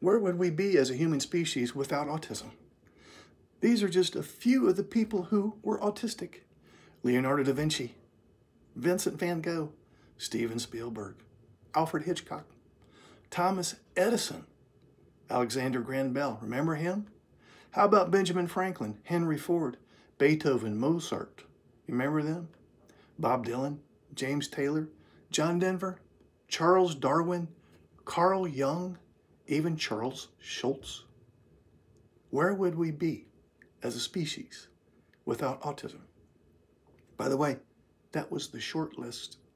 Where would we be as a human species without autism? These are just a few of the people who were autistic. Leonardo da Vinci, Vincent van Gogh, Steven Spielberg, Alfred Hitchcock, Thomas Edison, Alexander Graham Bell, remember him? How about Benjamin Franklin, Henry Ford, Beethoven, Mozart, you remember them? Bob Dylan, James Taylor, John Denver, Charles Darwin, Carl Jung, even Charles Schultz. Where would we be as a species without autism? By the way, that was the short list